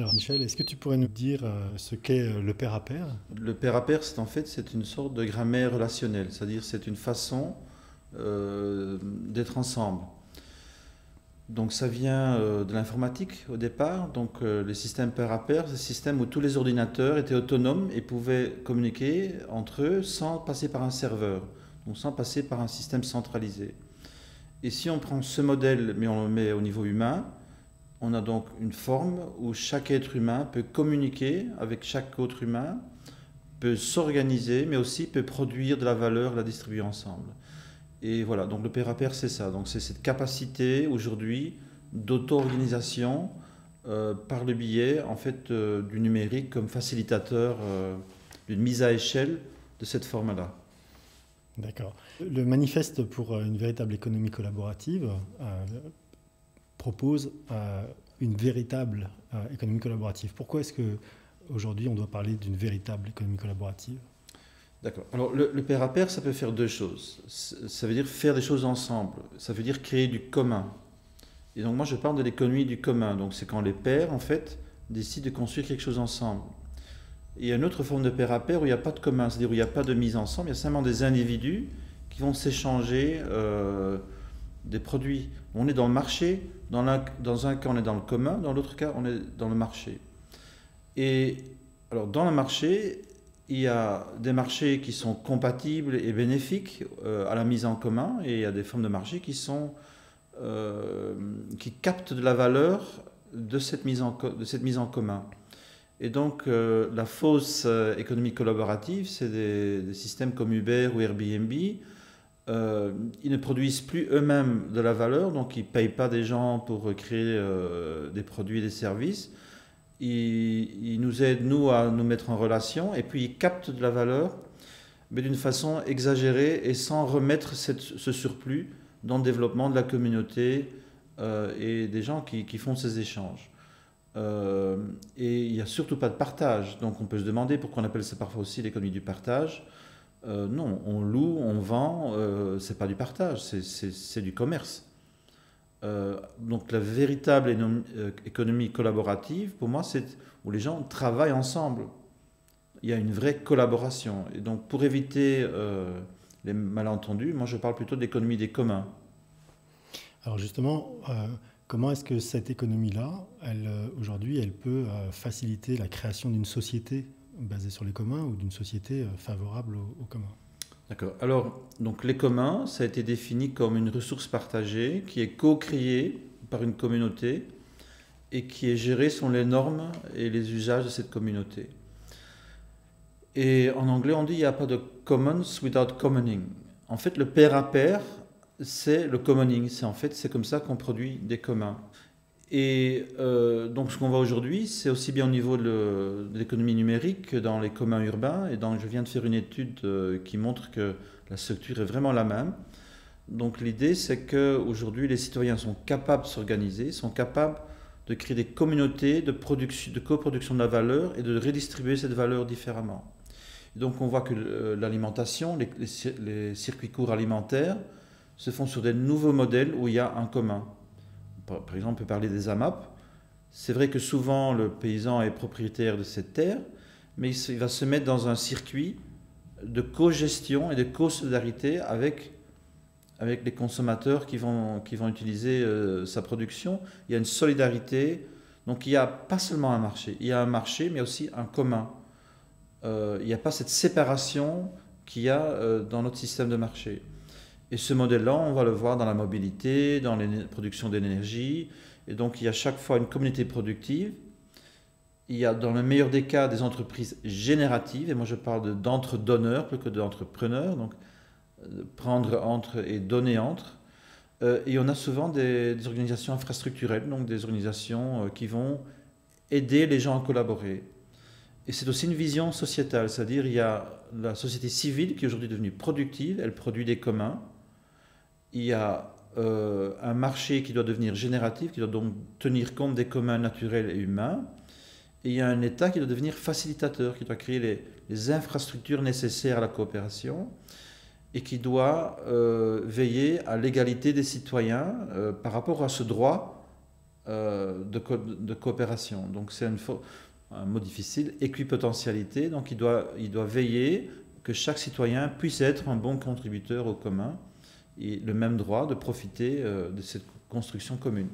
Alors Michel, est-ce que tu pourrais nous dire ce qu'est le pair-à-pair ? Le pair-à-pair, c'est en fait une sorte de grammaire relationnelle, c'est-à-dire c'est une façon d'être ensemble. Donc ça vient de l'informatique au départ, donc les systèmes pair-à-pair, c'est des systèmes où tous les ordinateurs étaient autonomes et pouvaient communiquer entre eux sans passer par un serveur, donc sans passer par un système centralisé. Et si on prend ce modèle, mais on le met au niveau humain, on a donc une forme où chaque être humain peut communiquer avec chaque autre humain, peut s'organiser, mais aussi peut produire de la valeur, la distribuer ensemble. Et voilà, donc le pair-à-pair, c'est ça. Donc c'est cette capacité aujourd'hui d'auto-organisation par le biais en fait, du numérique comme facilitateur d'une mise à échelle de cette forme-là. D'accord. Le manifeste pour une véritable économie collaborative propose une véritable économie collaborative. Pourquoi est-ce qu'aujourd'hui on doit parler d'une véritable économie collaborative ? D'accord. Alors le pair-à-pair, ça peut faire deux choses. Ça veut dire faire des choses ensemble. Ça veut dire créer du commun. Et donc moi je parle de l'économie du commun. Donc c'est quand les pairs en fait décident de construire quelque chose ensemble. Et il y a une autre forme de pair-à-pair où il n'y a pas de commun, c'est-à-dire où il n'y a pas de mise ensemble. Il y a simplement des individus qui vont s'échanger des produits. On est dans le marché. Dans un cas on est dans le commun, dans l'autre cas on est dans le marché. Et alors dans le marché, il y a des marchés qui sont compatibles et bénéfiques à la mise en commun, et il y a des formes de marché qui captent de la valeur de cette mise en commun. Et donc la fausse économie collaborative, c'est des systèmes comme Uber ou Airbnb. Ils ne produisent plus eux-mêmes de la valeur, donc ils ne payent pas des gens pour créer des produits et des services. Ils nous aident, nous, à nous mettre en relation, et puis ils captent de la valeur, mais d'une façon exagérée et sans remettre ce surplus dans le développement de la communauté et des gens qui font ces échanges. Et il n'y a surtout pas de partage, donc on peut se demander pourquoi on appelle ça parfois aussi l'économie du partage. Non, on loue, on vend, c'est pas du partage, c'est du commerce. Donc la véritable économie collaborative, pour moi, c'est où les gens travaillent ensemble. Il y a une vraie collaboration. Et donc pour éviter les malentendus, moi je parle plutôt d'économie des communs. Alors justement, comment est-ce que cette économie-là, aujourd'hui, elle peut faciliter la création d'une société basée sur les communs ou d'une société favorable aux communs ? D'accord. Alors, donc les communs, ça a été défini comme une ressource partagée qui est co-créée par une communauté et qui est gérée selon les normes et les usages de cette communauté. Et en anglais, on dit il n'y a pas de commons without commoning. En fait, le pair-à-pair, c'est le commoning. C'est comme ça qu'on produit des communs. Et donc, ce qu'on voit aujourd'hui, c'est aussi bien au niveau de l'économie numérique que dans les communs urbains. Et donc, je viens de faire une étude qui montre que la structure est vraiment la même. Donc, l'idée, c'est qu'aujourd'hui, les citoyens sont capables de s'organiser, sont capables de créer des communautés de coproduction de la valeur et de redistribuer cette valeur différemment. Et donc, on voit que l'alimentation, les circuits courts alimentaires se font sur des nouveaux modèles où il y a un commun. Par exemple, on peut parler des AMAP. C'est vrai que souvent, le paysan est propriétaire de cette terre, mais il va se mettre dans un circuit de co-gestion et de co-solidarité avec les consommateurs qui vont utiliser sa production. Il y a une solidarité. Donc, il n'y a pas seulement un marché. Il y a un marché, mais aussi un commun. Il n'y a pas cette séparation qu'il y a dans notre système de marché. Et ce modèle-là, on va le voir dans la mobilité, dans les productions d'énergie. Et donc, il y a chaque fois une communauté productive. Il y a, dans le meilleur des cas, des entreprises génératives. Et moi, je parle d'entre-donneurs plus que d'entrepreneurs. Donc, prendre entre et donner entre. Et on a souvent des organisations infrastructurelles, donc des organisations qui vont aider les gens à collaborer. Et c'est aussi une vision sociétale. C'est-à-dire, il y a la société civile qui est aujourd'hui devenue productive. Elle produit des communs. Il y a un marché qui doit devenir génératif, qui doit donc tenir compte des communs naturels et humains. Et il y a un État qui doit devenir facilitateur, qui doit créer les infrastructures nécessaires à la coopération et qui doit veiller à l'égalité des citoyens par rapport à ce droit de coopération. Donc c'est un mot difficile, équipotentialité. Donc il doit veiller que chaque citoyen puisse être un bon contributeur au commun et le même droit de profiter de cette construction commune.